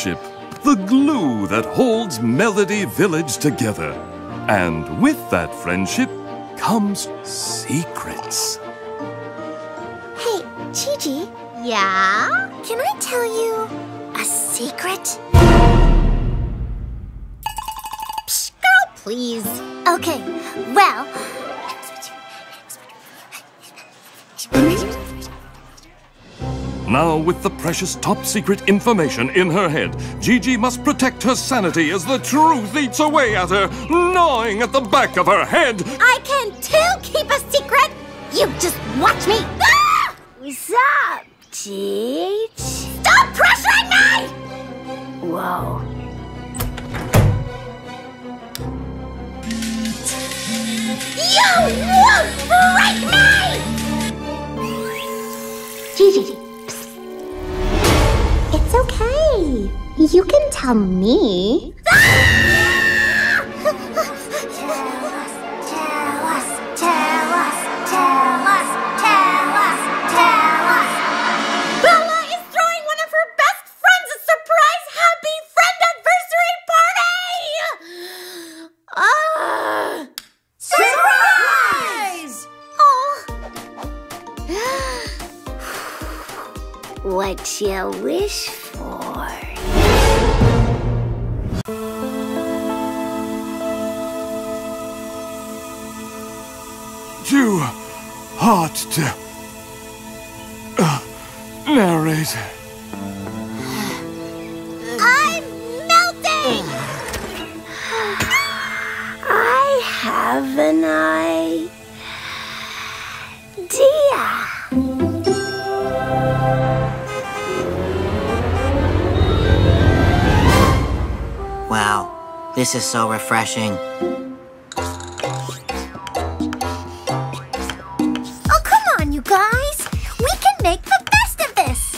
friendship, the glue that holds Melody Village together. And with that friendship comes secrets. Hey, Gigi. Yeah? Can I tell you a secret? Psh, girl, please. Okay, well... Now, with the precious top-secret information in her head, Gigi must protect her sanity as the truth eats away at her, gnawing at the back of her head. I can, too, keep a secret. You just watch me. Ah! What's up, Gigi? Stop pressuring me! Whoa. You won't break me! Gigi. It's okay. You can tell me. Ah! Tell us. Bella is throwing one of her best friends a surprise happy friend anniversary party! Surprise! Oh. What you wish for. Too hard to narrate. I'm melting! I have an idea. Wow, this is so refreshing. Oh, come on, you guys. We can make the best of this.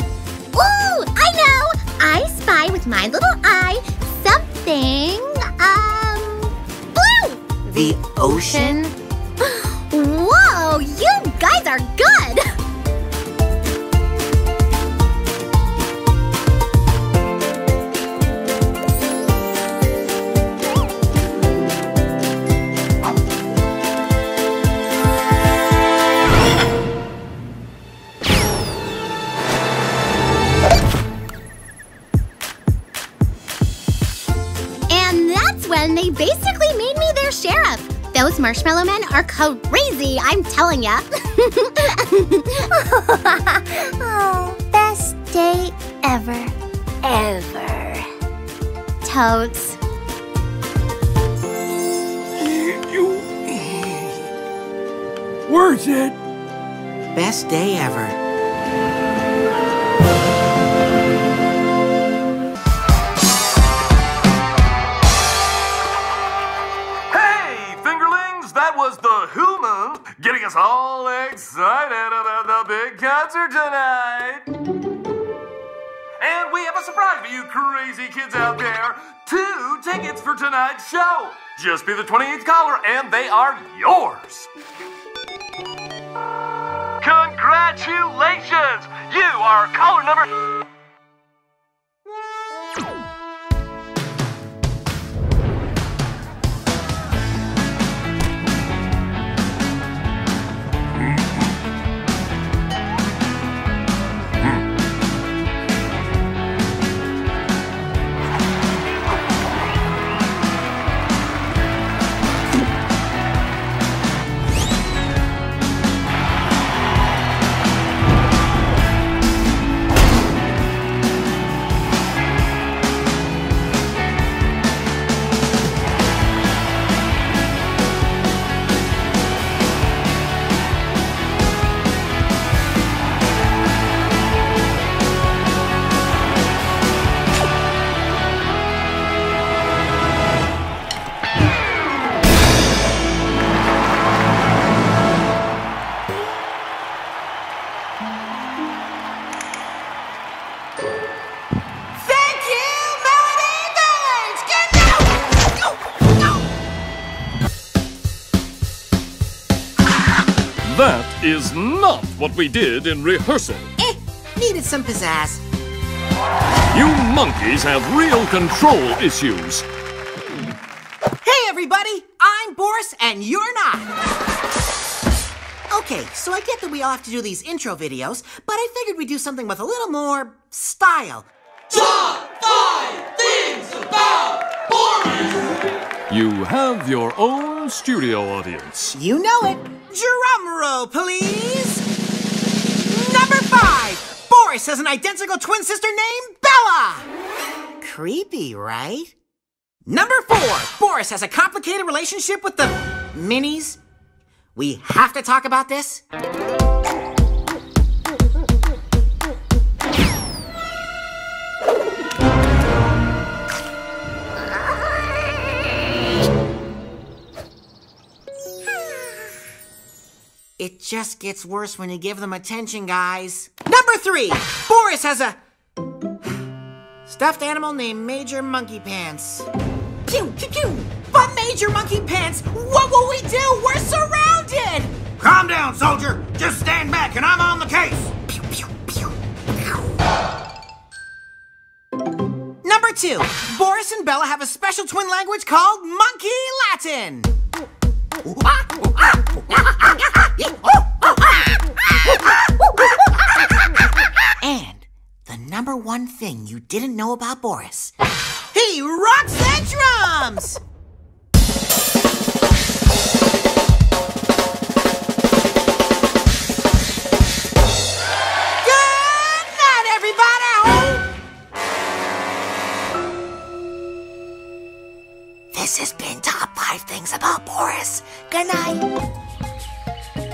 Ooh, I know. I spy with my little eye something, blue. The ocean? Whoa, you guys are good. They basically made me their sheriff. Those marshmallow men are crazy, I'm telling ya. Oh, best day ever. Totes. You... Worth it. Best day ever. Getting us all excited about the big concert tonight. And we have a surprise for you crazy kids out there. 2 tickets for tonight's show. Just be the 28th caller and they are yours. Congratulations! You are caller number... is not what we did in rehearsal. Needed some pizzazz. You monkeys have real control issues. Hey, everybody! I'm Boris, and you're not. Okay, so I get that we all have to do these intro videos, but I figured we'd do something with a little more style. Top 5 things about Boris! You have your own studio audience. You know it. Drum roll, please. Number 5. Boris has an identical twin sister named Bella! Creepy, right? Number 4, Boris has a complicated relationship with the minis. We have to talk about this. It just gets worse when you give them attention, guys. Number 3, Boris has a stuffed animal named Major Monkey Pants. Pew, pew, pew. But Major Monkey Pants, what will we do? We're surrounded! Calm down, soldier. Just stand back and I'm on the case. Pew, pew, pew. Pew. Number 2, Boris and Bella have a special twin language called Monkey Latin. And the number 1 thing you didn't know about Boris. He rocks the drums! Good night, everybody! This has been Top 5 Things About Boris. Good night.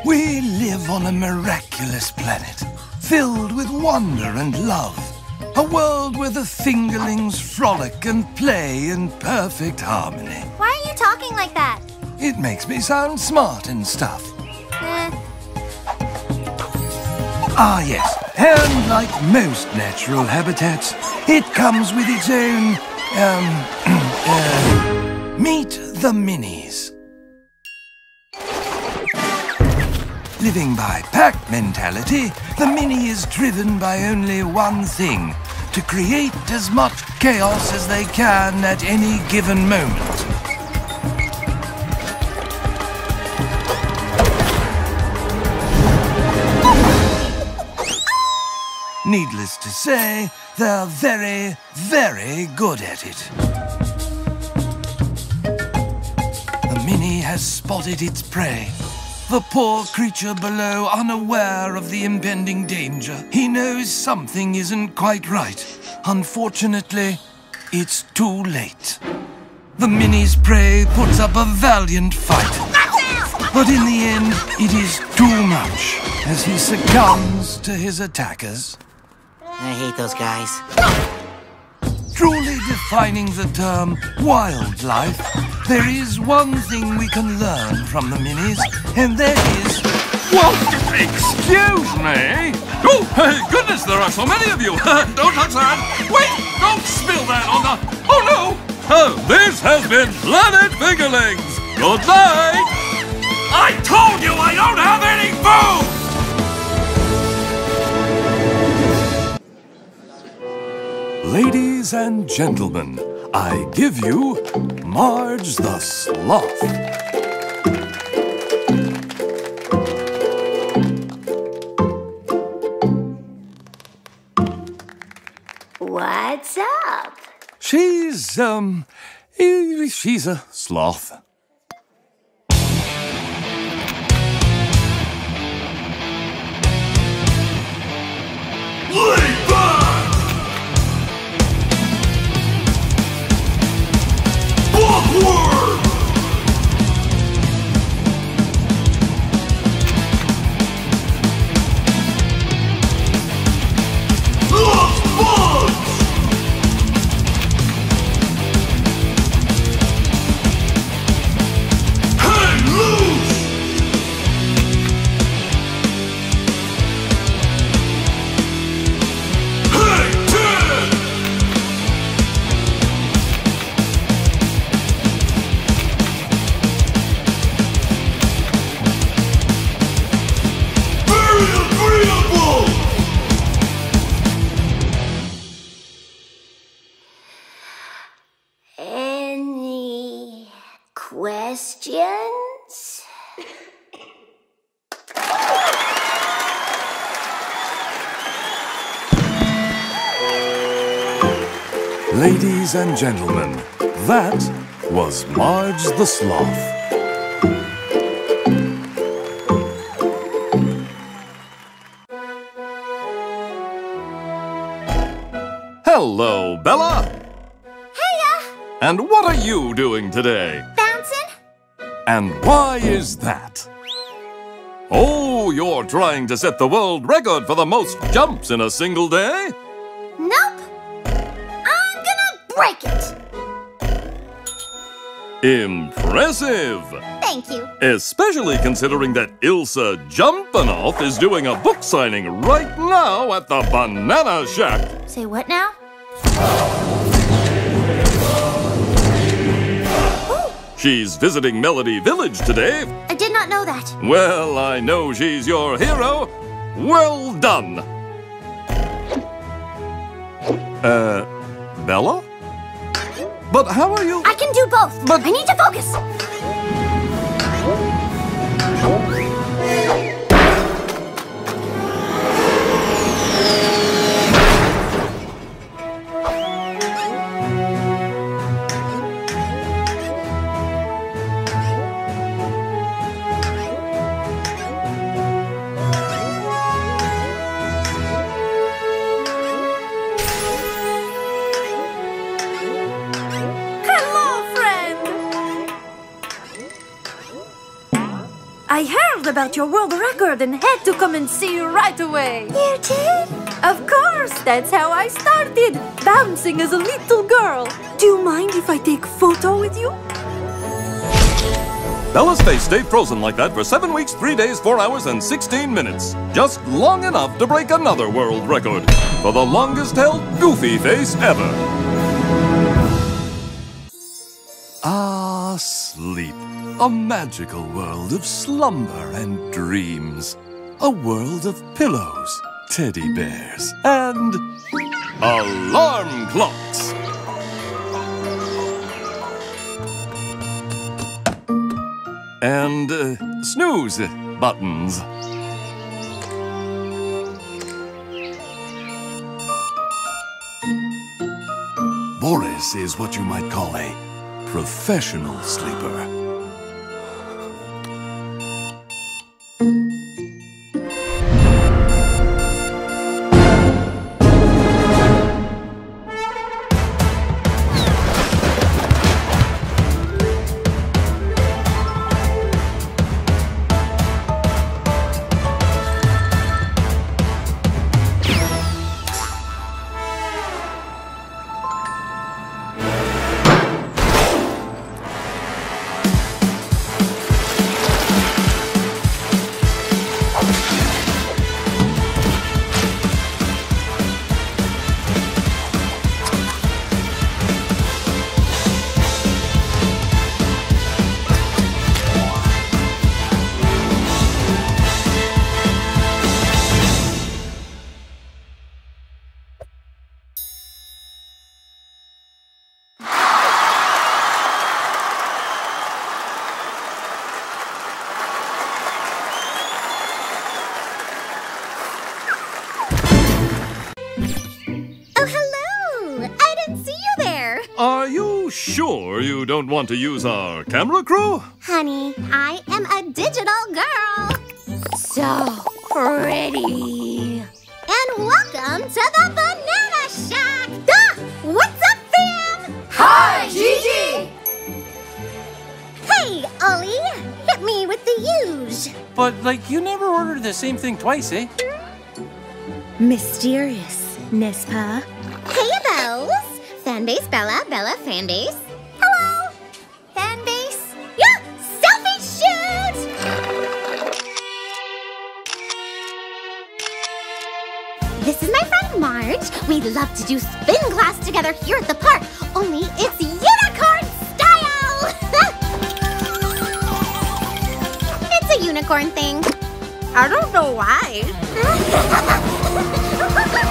We live on a miraculous planet, filled with wonder and love. A world where the fingerlings frolic and play in perfect harmony. Why are you talking like that? It makes me sound smart and stuff. Ah, yes. And like most natural habitats, it comes with its own... meet the minis. Living by pack mentality, the mini is driven by only one thing: to create as much chaos as they can at any given moment. Needless to say, they're very, very good at it. The mini has spotted its prey. The poor creature below, unaware of the impending danger. He knows something isn't quite right. Unfortunately, it's too late. The mini's prey puts up a valiant fight. But in the end, it is too much as he succumbs to his attackers. I hate those guys. Truly defining the term wildlife, there is one thing we can learn from the minis, and that is... Whoa! Excuse me! Oh, goodness, there are so many of you! Don't touch that! Wait! Don't spill that on the... Oh, no! This has been Planet Fingerlings! Good night! I told you I don't have any food! Ladies and gentlemen, I give you Marge the Sloth. What's up? She's a sloth. questions? Ladies and gentlemen, that was Marge the Sloth. Hello, Bella. Hiya. And what are you doing today? Bouncing. And why is that? Oh, you're trying to set the world record for the most jumps in a single day? Nope. I'm gonna break it. Impressive. Thank you. Especially considering that Ilsa Jumpanoff is doing a book signing right now at the Banana Shack. Say what now? She's visiting Melody Village today. I did not know that. Well, I know she's your hero. Well done. Bella? But how are you? I can do both. But I need to focus. I heard about your world record and had to come and see you right away. You did? Of course, that's how I started, bouncing as a little girl. Do you mind if I take a photo with you? Bella's face stayed frozen like that for 7 weeks, 3 days, 4 hours, and 16 minutes. Just long enough to break another world record for the longest-held goofy face ever. Ah, sleep. A magical world of slumber and dreams. A world of pillows, teddy bears, and alarm clocks. And snooze buttons. Boris is what you might call a professional sleeper. Sure you don't want to use our camera crew? Honey, I am a digital girl. So pretty. And welcome to the Banana Shack. Ah, what's up, fam? Hi, Gigi. Hey, Ollie. Hit me with the use. But, like, you never order the same thing twice, eh? Mysterious, n'est-ce pas? Hey, Bells. Fanbase Bella, Bella Fanbase. Hello! Fanbase. Yeah! Selfie shoot! This is my friend Marge. We'd love to do spin class together here at the park, only it's unicorn style! It's a unicorn thing. I don't know why. Sorry!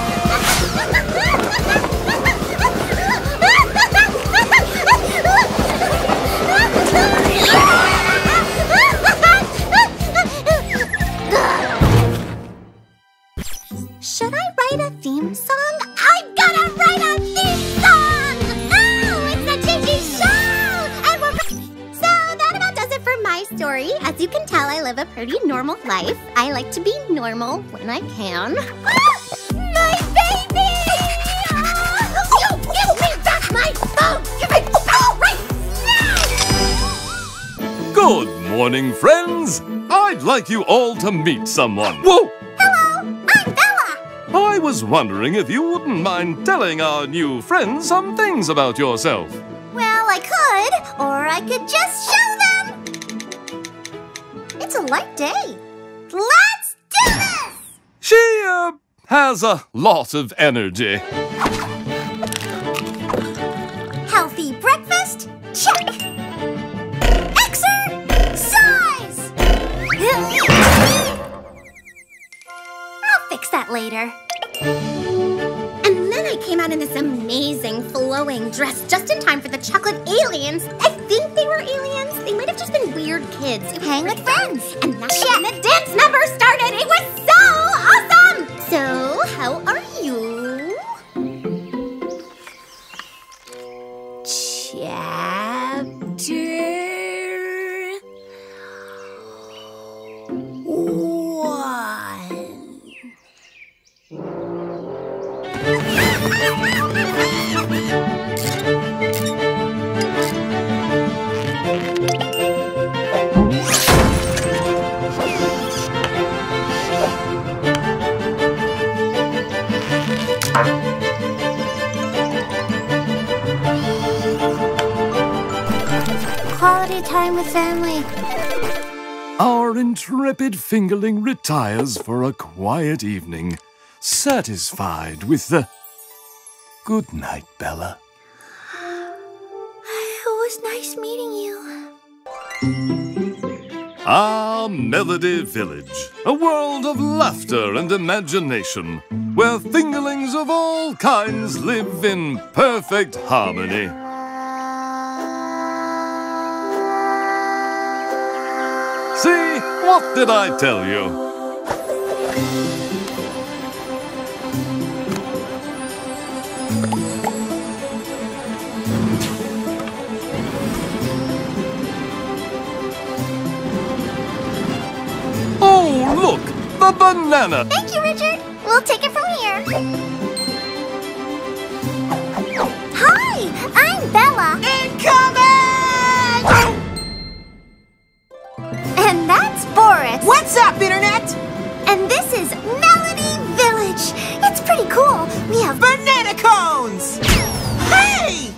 live a pretty normal life. I like to be normal when I can. Ah! My baby! You give me back my phone! Give it right now! Good morning, friends. I'd like you all to meet someone. Whoa! Hello, I'm Bella. I was wondering if you wouldn't mind telling our new friends some things about yourself. Well, I could, or I could just show them. It's a light day. Let's do this! She, has a lot of energy. Healthy breakfast? Check. Exercise! I'll fix that later. And then I came out in this amazing flowing dress just in time for the chocolate aliens. I think they were aliens. They might have just been weird kids who hang with friends. And that's when the dance number started. It was so awesome! So, how are you? Chapter 1. Quality time with family. Our intrepid fingerling retires for a quiet evening, satisfied with the... Good night, Bella. It was nice meeting you. Ah, Melody Village, a world of laughter and imagination, where fingerlings of all kinds live in perfect harmony. See? What did I tell you? Oh, look! The banana! Thank you, Richard! We'll take it from here. Hi! I'm Bella! Incoming! And that's Boris. What's up, Internet? And this is Melody Village. It's pretty cool. We have banana cones! Hey!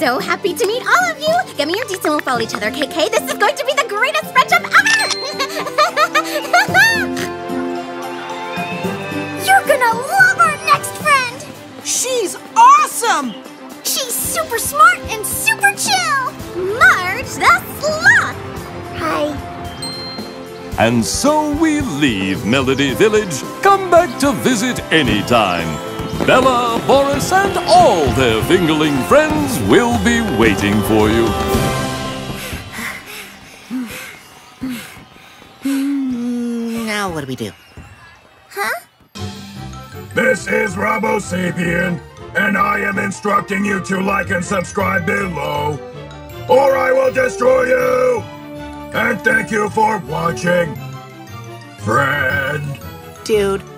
So happy to meet all of you! Get me your deets and we'll follow each other, KK. This is going to be the greatest friendship ever! You're gonna love our next friend! She's awesome! She's super smart and super chill! Marge the Sloth! Hi. And so we leave Melody Village. Come back to visit anytime. Bella, Boris, and all their fingerling friends will be waiting for you. Now what do we do? Huh? This is Robo Sapien, and I am instructing you to like and subscribe below, or I will destroy you! And thank you for watching, friend. Dude.